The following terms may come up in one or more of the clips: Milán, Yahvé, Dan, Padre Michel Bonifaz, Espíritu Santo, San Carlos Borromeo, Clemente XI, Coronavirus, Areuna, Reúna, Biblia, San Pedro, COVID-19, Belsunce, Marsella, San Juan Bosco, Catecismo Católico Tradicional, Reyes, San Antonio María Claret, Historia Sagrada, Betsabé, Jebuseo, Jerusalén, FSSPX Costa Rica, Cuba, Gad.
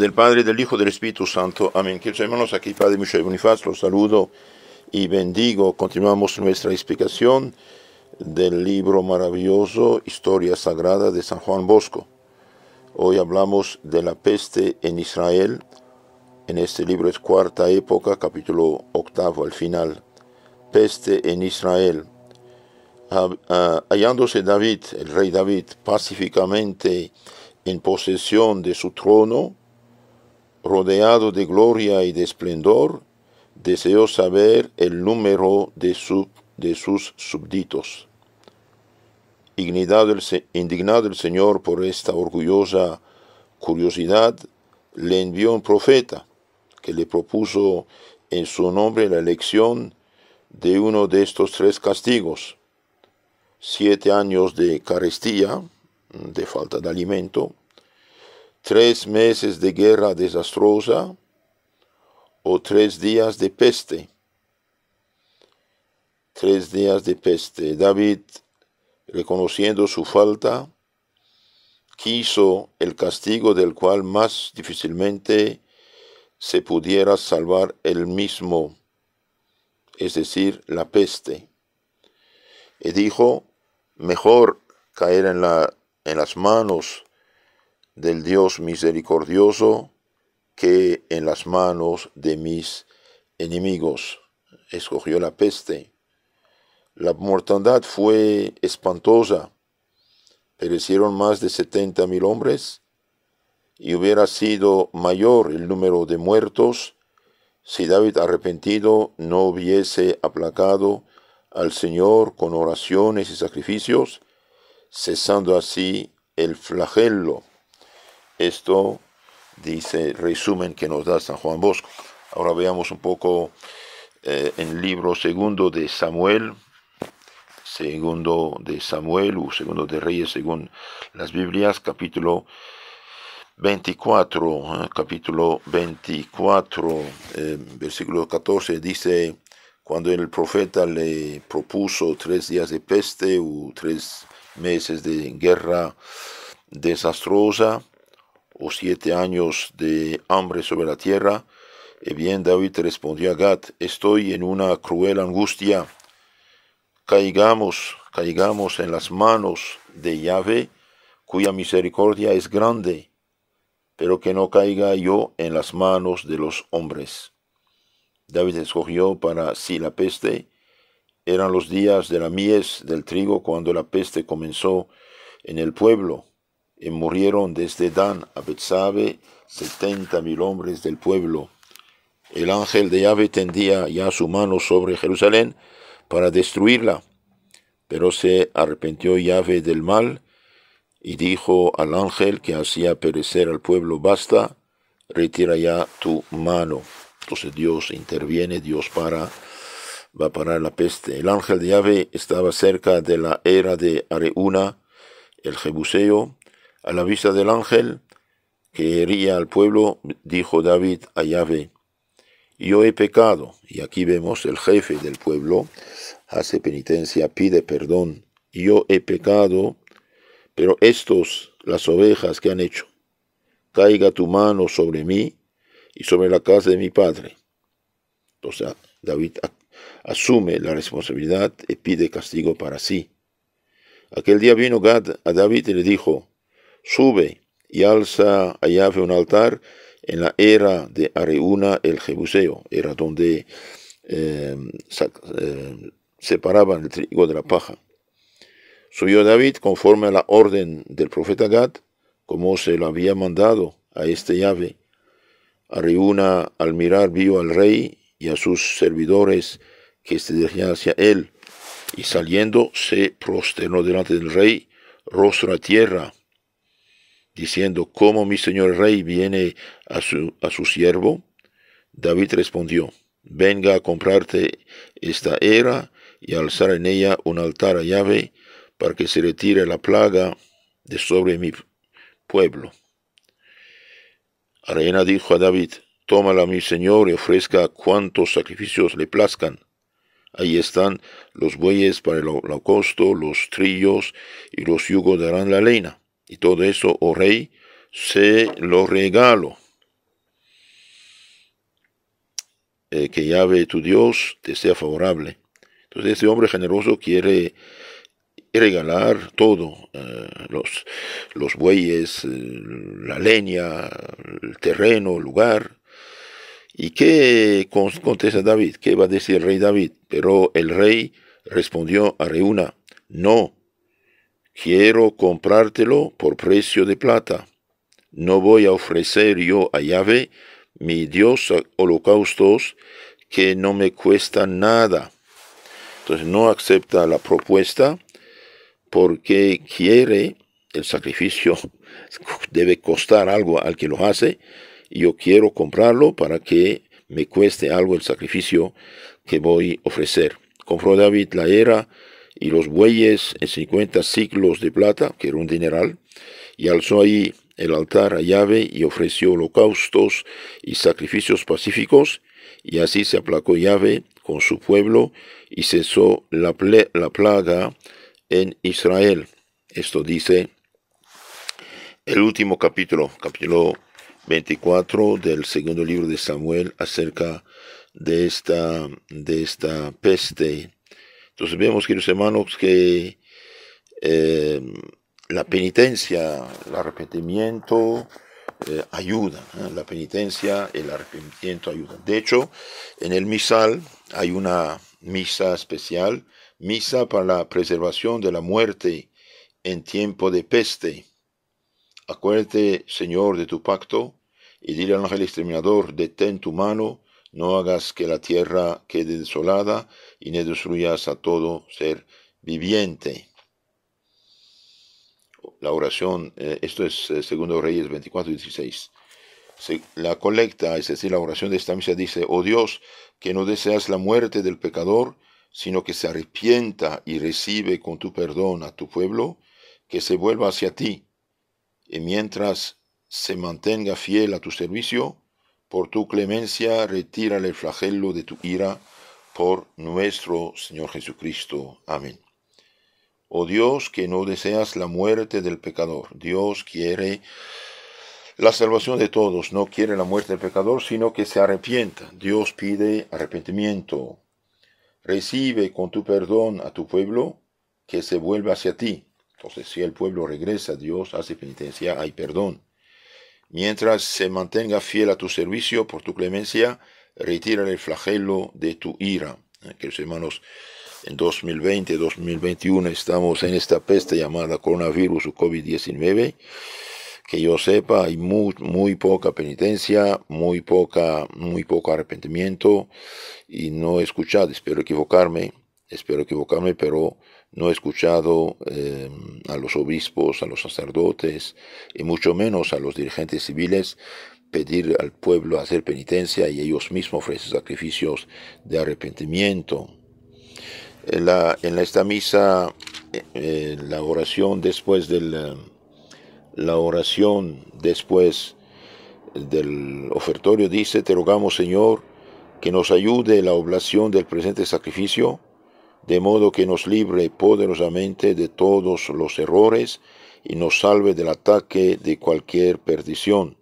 del Padre, del Hijo, del Espíritu Santo. Amén. Queridos hermanos, aquí Padre Michel Bonifaz, los saludo y bendigo. Continuamos nuestra explicación del libro maravilloso, Historia Sagrada de San Juan Bosco. Hoy hablamos de la peste en Israel. En este libro es Cuarta Época, capítulo octavo, al final. Peste en Israel. Hallándose David, el rey David, pacíficamente en posesión de su trono, rodeado de gloria y de esplendor, deseó saber el número de sus súbditos. Indignado el Señor por esta orgullosa curiosidad, le envió un profeta que le propuso en su nombre la elección de uno de estos tres castigos: 7 años de carestía, de falta de alimento, 3 meses de guerra desastrosa o 3 días de peste. 3 días de peste. David, reconociendo su falta, quiso el castigo del cual más difícilmente se pudiera salvar él mismo, es decir, la peste. Y dijo, mejor caer en las manos del Dios misericordioso que en las manos de mis enemigos. Escogió la peste. La mortandad fue espantosa. Perecieron más de 70,000 hombres, y hubiera sido mayor el número de muertos si David, arrepentido, no hubiese aplacado al Señor con oraciones y sacrificios, cesando así el flagelo. Esto dice el resumen que nos da San Juan Bosco. Ahora veamos un poco en el libro segundo de Samuel, o segundo de Reyes según las Biblias, capítulo 24, versículo 14, dice, cuando el profeta le propuso 3 días de peste o 3 meses de guerra desastrosa o 7 años de hambre sobre la tierra, y bien David respondió a Gad, estoy en una cruel angustia. Caigamos en las manos de Yahvé, cuya misericordia es grande, pero que no caiga yo en las manos de los hombres. David escogió para sí la peste. Eran los días de la mies del trigo cuando la peste comenzó en el pueblo, y murieron desde Dan a Betsabé 70,000 hombres del pueblo. El ángel de Yahvé tendía ya su mano sobre Jerusalén para destruirla, pero se arrepintió Yahvé del mal y dijo al ángel que hacía perecer al pueblo, basta, retira ya tu mano. Entonces Dios interviene, va a parar la peste. El ángel de Yahvé estaba cerca de la era de Areuna, el Jebuseo. A la vista del ángel que hería al pueblo, dijo David a Yahvé, yo he pecado. Y aquí vemos el jefe del pueblo hace penitencia, pide perdón. Yo he pecado, pero estos, las ovejas que han hecho, caiga tu mano sobre mí y sobre la casa de mi padre. Entonces David asume la responsabilidad y pide castigo para sí. Aquel día vino Gad a David y le dijo, sube y alza a Yahvé un altar en la era de Areuna el Jebuseo, era donde separaban el trigo de la paja. Subió David conforme a la orden del profeta Gad, como se lo había mandado a este Yahvé. Areuna al mirar vio al rey y a sus servidores que se dirigían hacia él, y saliendo se prosternó delante del rey, rostro a tierra, diciendo, ¿cómo mi señor rey viene a su siervo? David respondió, venga a comprarte esta era y alzar en ella un altar a Yahvé para que se retire la plaga de sobre mi pueblo. Areuna dijo a David, tómala mi señor y ofrezca cuantos sacrificios le plazcan. Ahí están los bueyes para el holocausto, los trillos y los yugos darán la leña. Y todo eso, oh rey, se lo regalo. que Yahvé tu Dios te sea favorable. Entonces este hombre generoso quiere regalar todo, los bueyes, la leña, el terreno, el lugar. ¿Y qué contesta David? ¿Qué va a decir el rey David? Pero el rey respondió a Reúna: no, quiero comprártelo por precio de plata. No voy a ofrecer yo a Yahvé, mi Dios, holocaustos que no me cuestan nada. Entonces no acepta la propuesta porque quiere el sacrificio, debe costar algo al que lo hace. Yo quiero comprarlo para que me cueste algo el sacrificio que voy a ofrecer. Compró David la era y los bueyes en 50 siclos de plata, que era un dineral, y alzó ahí el altar a Yahvé y ofreció holocaustos y sacrificios pacíficos, y así se aplacó Yahvé con su pueblo y cesó la plaga en Israel. Esto dice el último capítulo, capítulo 24 del segundo libro de Samuel, acerca de esta peste. Entonces vemos, queridos hermanos, que la penitencia, el arrepentimiento ayuda. La penitencia, el arrepentimiento ayuda. De hecho, en el misal hay una misa especial, misa para la preservación de la muerte en tiempo de peste. Acuérdate, Señor, de tu pacto, y dile al ángel exterminador: detén tu mano, no hagas que la tierra quede desolada, y no destruyas a todo ser viviente. La oración, esto es segundo Reyes 24:16. La colecta, es decir, la oración de esta misa dice: oh Dios, que no deseas la muerte del pecador, sino que se arrepienta y recibe con tu perdón a tu pueblo, que se vuelva hacia ti, y mientras se mantenga fiel a tu servicio, por tu clemencia, retírale el flagelo de tu ira, por nuestro Señor Jesucristo. Amén. Oh Dios, que no deseas la muerte del pecador. Dios quiere la salvación de todos, no quiere la muerte del pecador, sino que se arrepienta. Dios pide arrepentimiento. Recibe con tu perdón a tu pueblo, que se vuelva hacia ti. Entonces, si el pueblo regresa, Dios hace penitencia, hay perdón. Mientras se mantenga fiel a tu servicio, por tu clemencia, retira el flagelo de tu ira. Queridos hermanos, en 2020, 2021 estamos en esta peste llamada coronavirus o COVID-19. Que yo sepa, hay muy poca penitencia, muy poco arrepentimiento, y no he escuchado, espero equivocarme, pero no he escuchado a los obispos, a los sacerdotes, y mucho menos a los dirigentes civiles pedir al pueblo hacer penitencia, y ellos mismos ofrecen sacrificios de arrepentimiento. En esta misa, la oración después del ofertorio dice: te rogamos, Señor, que nos ayude la oblación del presente sacrificio, de modo que nos libre poderosamente de todos los errores y nos salve del ataque de cualquier perdición.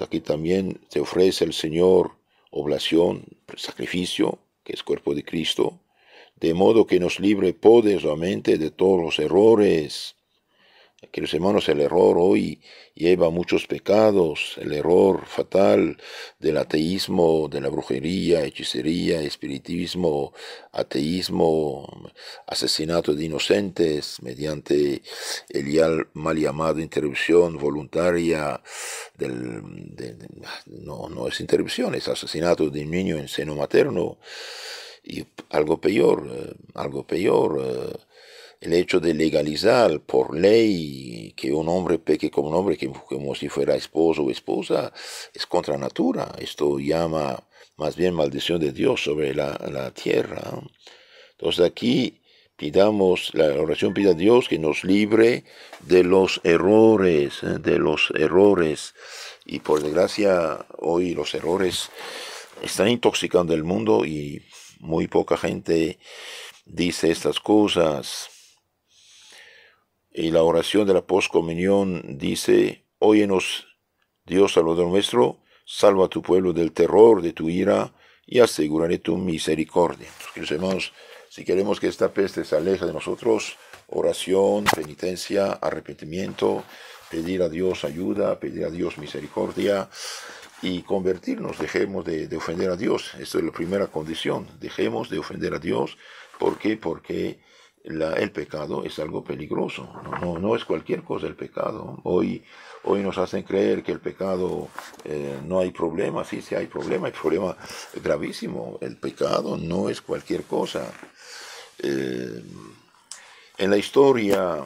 Aquí también te ofrece el Señor oblación, sacrificio, que es cuerpo de Cristo, de modo que nos libre poderosamente de todos los errores. Queridos hermanos, el error hoy lleva a muchos pecados, el error fatal del ateísmo, de la brujería, hechicería, espiritismo, ateísmo, asesinato de inocentes mediante el mal llamado interrupción voluntaria, no es interrupción, es asesinato de un niño en seno materno, y algo peor, el hecho de legalizar por ley que un hombre peque como un hombre, que como si fuera esposo o esposa, es contra natura. Esto llama más bien maldición de Dios sobre la tierra. Entonces aquí la oración pide a Dios que nos libre de los errores, Y por desgracia hoy los errores están intoxicando el mundo, y muy poca gente dice estas cosas. Y la oración de la postcomunión dice: óyenos, Dios, Salvador nuestro, salva a tu pueblo del terror de tu ira y aseguraré tu misericordia. Entonces, hermanos, si queremos que esta peste se aleje de nosotros, oración, penitencia, arrepentimiento, pedir a Dios ayuda, pedir a Dios misericordia y convertirnos, dejemos de ofender a Dios. Esta es la primera condición, dejemos de ofender a Dios. ¿Por qué? Porque el pecado es algo peligroso, no es cualquier cosa el pecado. Hoy nos hacen creer que el pecado no hay problema. Sí, hay problema gravísimo. El pecado no es cualquier cosa. En la historia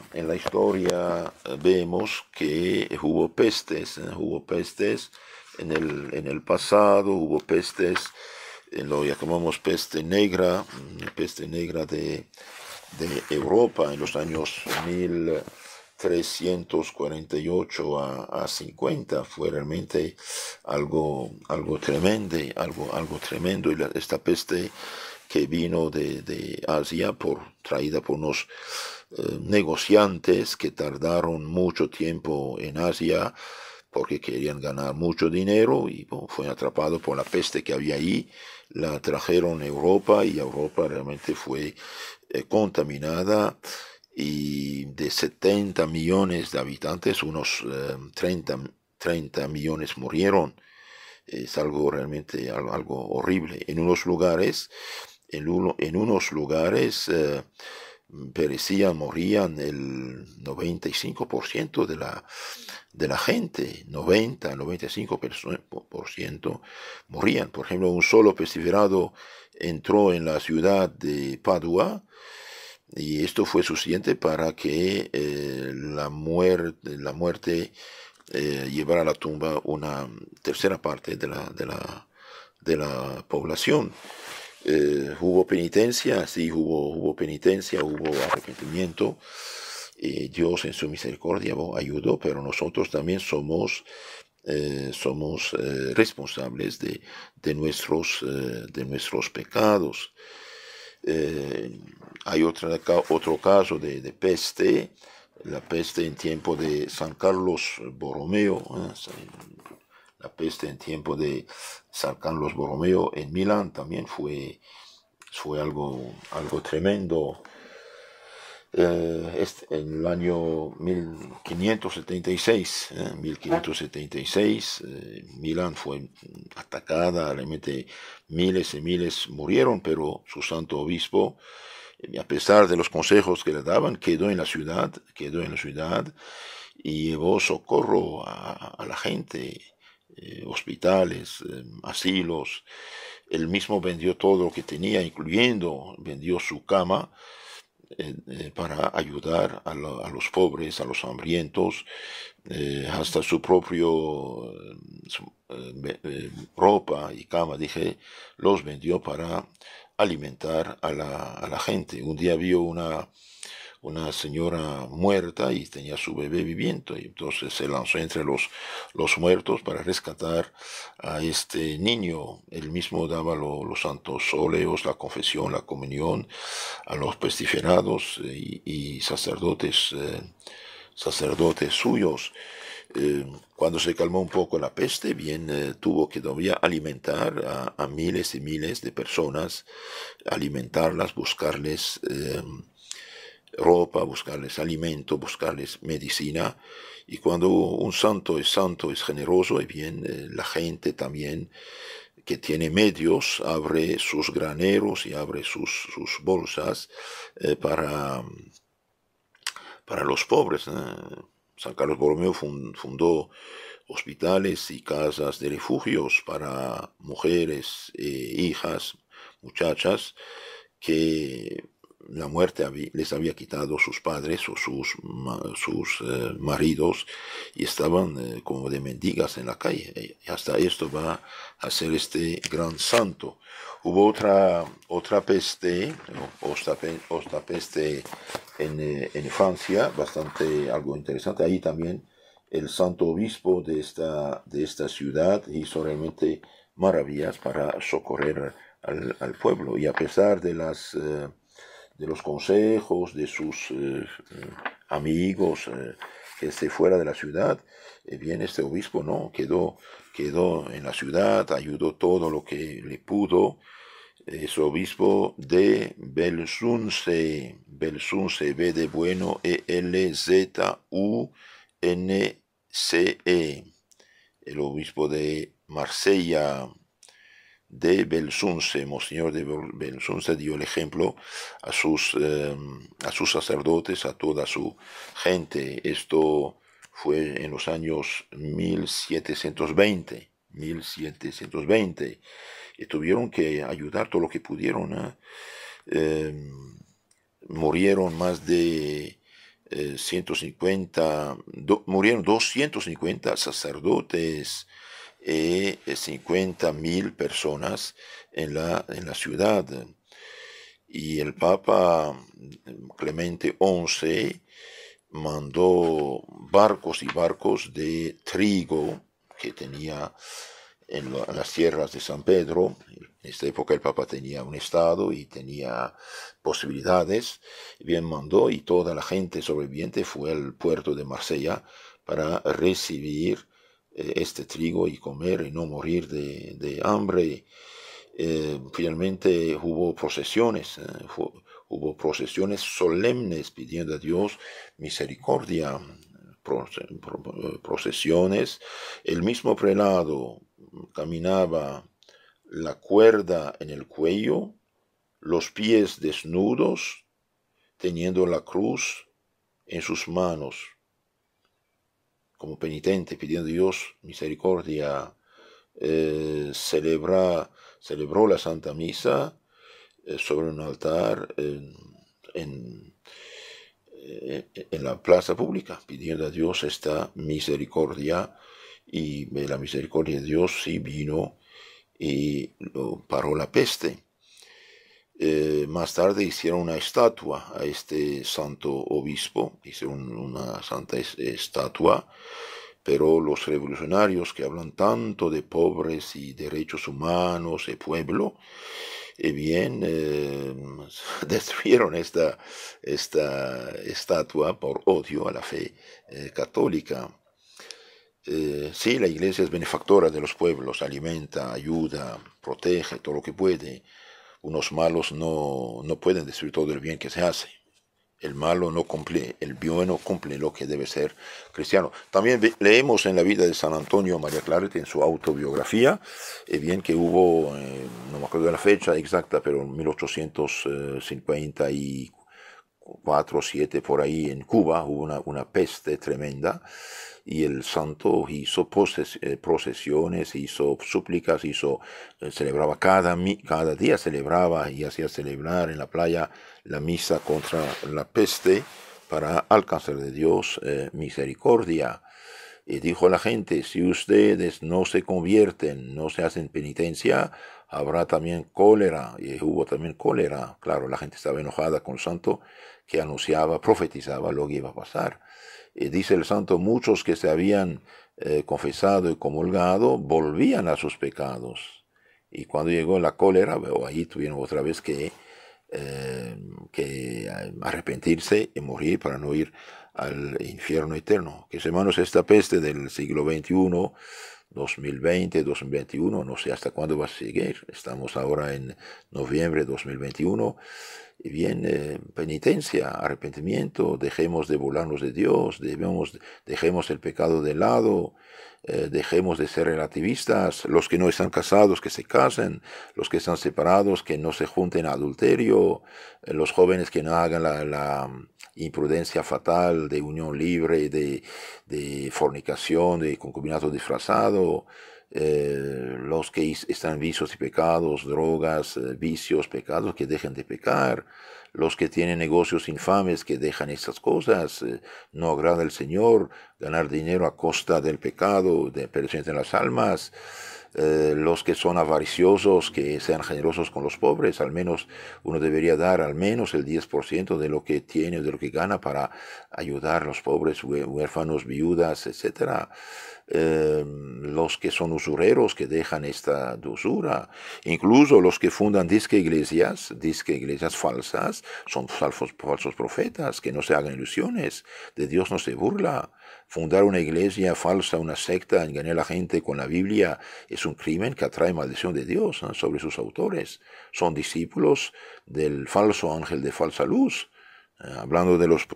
vemos que hubo pestes en el pasado, hubo pestes, lo llamamos peste negra de Europa en los años 1348 a 50. Fue realmente algo tremendo, y esta peste que vino de Asia, traída por unos negociantes que tardaron mucho tiempo en Asia porque querían ganar mucho dinero, y bueno, fue atrapado por la peste que había ahí, la trajeron a Europa, y Europa realmente fue contaminada, y de 70 millones de habitantes, unos 30 millones murieron. Es algo realmente, algo horrible. En unos lugares perecían, morían el 95% de la gente, 90-95% morían. Por ejemplo, un solo pestiferado entró en la ciudad de Padua, y esto fue suficiente para que la muerte llevara a la tumba una tercera parte de la población. Hubo penitencia, sí, hubo penitencia, hubo arrepentimiento. Dios en su misericordia ayudó, pero nosotros también somos responsables de nuestros pecados. Hay otro caso de peste, la peste en tiempo de San Carlos Borromeo, en Milán también fue algo tremendo. En el año 1576, Milán fue atacada, realmente miles y miles murieron, pero su santo obispo, a pesar de los consejos que le daban, quedó en la ciudad y llevó socorro a la gente, hospitales, asilos. Él mismo vendió todo lo que tenía, incluyendo vendió su cama, para ayudar a los pobres, a los hambrientos, hasta su propio ropa y cama, los vendió para alimentar a la gente. Un día vio una señora muerta y tenía su bebé viviente, y entonces se lanzó entre los muertos para rescatar a este niño. Él mismo daba los santos óleos, la confesión, la comunión a los pestiferados y sacerdotes suyos. Cuando se calmó un poco la peste, tuvo que todavía alimentar a miles y miles de personas, alimentarlas, buscarles ropa, buscarles alimento, buscarles medicina. Y cuando un santo es santo, es generoso, la gente también que tiene medios abre sus graneros y abre sus bolsas para los pobres. San Carlos Borromeo fundó hospitales y casas de refugios para mujeres, hijas, muchachas que la muerte les había quitado sus padres o sus maridos, y estaban como de mendigas en la calle. Y hasta esto va a ser este gran santo. Hubo otra peste en Francia, algo interesante. Ahí también el santo obispo de esta ciudad hizo realmente maravillas para socorrer al pueblo. Y a pesar de los consejos de sus amigos, se fuera de la ciudad. Bien, este obispo no, quedó en la ciudad, ayudó todo lo que le pudo. Es obispo de Belsunce, Belsunce, B de bueno, E-L-Z-U-N-C-E. El obispo de Marsella, de Belsunce, Monseñor de Belsunce dio el ejemplo a sus sacerdotes, a toda su gente. Esto fue en los años 1720. Y tuvieron que ayudar todo lo que pudieron, ¿eh? Murieron más de 250 sacerdotes y 50.000 personas en la ciudad. Y el Papa Clemente XI mandó barcos y barcos de trigo que tenía en las tierras de San Pedro. En esta época el Papa tenía un estado y tenía posibilidades. Bien, mandó, y toda la gente sobreviviente fue al puerto de Marsella para recibir este trigo y comer y no morir de hambre. Finalmente hubo procesiones, hubo procesiones solemnes pidiendo a Dios misericordia. Procesiones, el mismo prelado caminaba la cuerda en el cuello, los pies desnudos, teniendo la cruz en sus manos, como penitente, pidiendo a Dios misericordia. Celebró la Santa Misa sobre un altar en la plaza pública, pidiendo a Dios esta misericordia, y la misericordia de Dios sí vino y paró la peste. Más tarde hicieron una estatua a este santo obispo, hicieron una santa estatua, pero los revolucionarios que hablan tanto de pobres y derechos humanos y pueblo, bien, destruyeron esta estatua por odio a la fe católica. Sí, la Iglesia es benefactora de los pueblos, alimenta, ayuda, protege todo lo que puede. Unos malos no pueden destruir todo el bien que se hace. El malo no cumple, el bueno cumple lo que debe ser cristiano. También leemos en la vida de San Antonio María Claret, en su autobiografía, bien que hubo, no me acuerdo de la fecha exacta, pero en 1854-7 por ahí en Cuba, hubo una peste tremenda, y el santo hizo procesiones, hizo súplicas, celebraba cada día, celebraba y hacía celebrar en la playa la misa contra la peste para alcanzar de Dios misericordia. Y dijo a la gente: si ustedes no se convierten, no se hacen penitencia, habrá también cólera. Y hubo también cólera. Claro, la gente estaba enojada con el santo que anunciaba, profetizaba lo que iba a pasar. Y dice el santo: muchos que se habían confesado y comulgado volvían a sus pecados. Y cuando llegó la cólera, ahí tuvieron otra vez que arrepentirse y morir para no ir al infierno eterno. Que, hermanos, esta peste del siglo XXI, 2020, 2021, no sé hasta cuándo va a seguir. Estamos ahora en noviembre de 2021. Y bien, penitencia, arrepentimiento, dejemos de burlarnos de Dios, dejemos el pecado de lado, dejemos de ser relativistas. Los que no están casados, que se casen; los que están separados, que no se junten a adulterio; los jóvenes que no hagan la imprudencia fatal de unión libre, de fornicación, de concubinato disfrazado. Los que están vicios y pecados, drogas, vicios, pecados, que dejen de pecar; los que tienen negocios infames, que dejan estas cosas. No agrada al Señor ganar dinero a costa del pecado, de perdición de las almas. Los que son avariciosos, que sean generosos con los pobres. Al menos uno debería dar al menos el 10% de lo que tiene, de lo que gana, para ayudar a los pobres, huérfanos, viudas, etc. los que son usureros que dejan esta usura, incluso los que fundan disque iglesias falsas, son falsos profetas, que no se hagan ilusiones, de Dios no se burla. Fundar una iglesia falsa, una secta, engañar a la gente con la Biblia, es un crimen que atrae maldición de Dios, ¿no?, sobre sus autores. Son discípulos del falso ángel de falsa luz. Hablando de los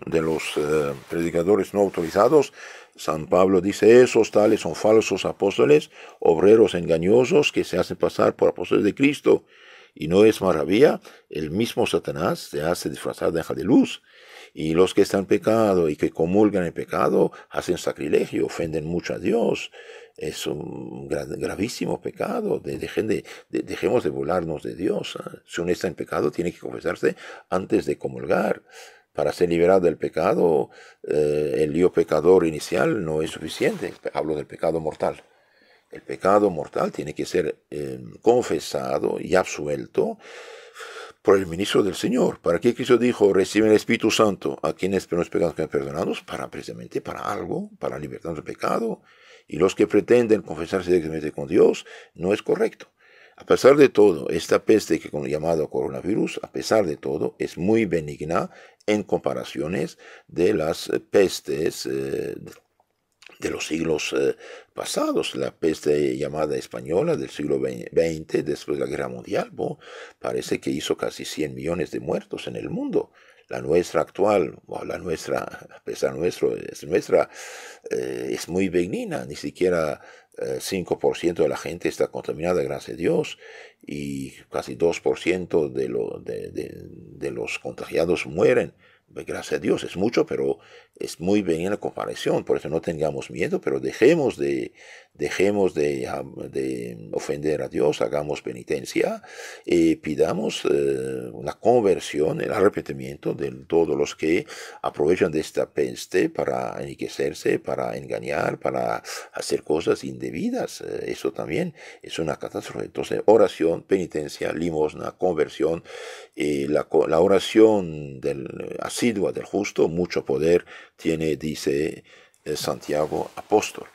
predicadores no autorizados, San Pablo dice: esos tales son falsos apóstoles, obreros engañosos que se hacen pasar por apóstoles de Cristo. Y no es maravilla, el mismo Satanás se hace disfrazar de ángel de luz. Y los que están en pecado y que comulgan en pecado hacen sacrilegio, ofenden mucho a Dios. Es un gravísimo pecado. Dejemos de burlarnos de Dios. Si uno está en pecado, tiene que confesarse antes de comulgar. Para ser liberado del pecado, el yo pecador inicial no es suficiente. Hablo del pecado mortal. El pecado mortal tiene que ser confesado y absuelto por el ministro del Señor. ¿Para qué Cristo dijo: reciben el Espíritu Santo a quienes por los pecados que han perdonados? Precisamente para algo, para libertarnos del pecado. Y los que pretenden confesarse directamente con Dios, no es correcto. A pesar de todo, esta peste que llamado coronavirus, a pesar de todo, es muy benigna en comparaciones de las pestes de los siglos pasados, la peste llamada española del siglo XX, después de la Guerra Mundial, parece que hizo casi 100 millones de muertos en el mundo. La nuestra actual, a pesar nuestro, es muy benigna, ni siquiera 5% de la gente está contaminada, gracias a Dios, y casi 2% de los contagiados mueren. Gracias a Dios, es mucho, pero es muy bien la comparación. Por eso no tengamos miedo, pero dejemos de ofender a Dios, hagamos penitencia, pidamos la conversión, el arrepentimiento de todos los que aprovechan de esta peste para enriquecerse, para engañar, para hacer cosas indebidas. Eso también es una catástrofe. Entonces, oración, penitencia, limosna, conversión, la oración asidua del justo, mucho poder tiene, dice Santiago apóstol.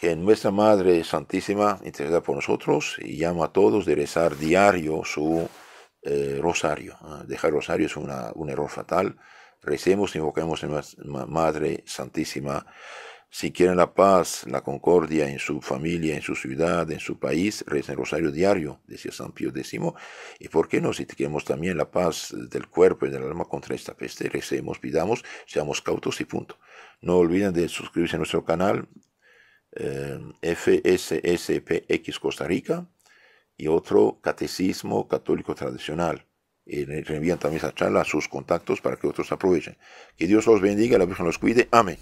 Que nuestra Madre Santísima interceda por nosotros y llama a todos de rezar diario su rosario. Dejar rosario es un error fatal. Recemos, invoquemos a nuestra Madre Santísima. Si quieren la paz, la concordia en su familia, en su ciudad, en su país, recen rosario diario, decía San Pío X. Y por qué no, si queremos también la paz del cuerpo y del alma contra esta peste, recemos, pidamos, seamos cautos y punto. No olviden de suscribirse a nuestro canal, FSSPX Costa Rica, y otro Catecismo Católico Tradicional. Y reenvían también esa charla a sus contactos para que otros aprovechen. Que Dios los bendiga, la Virgen los cuide. Amén.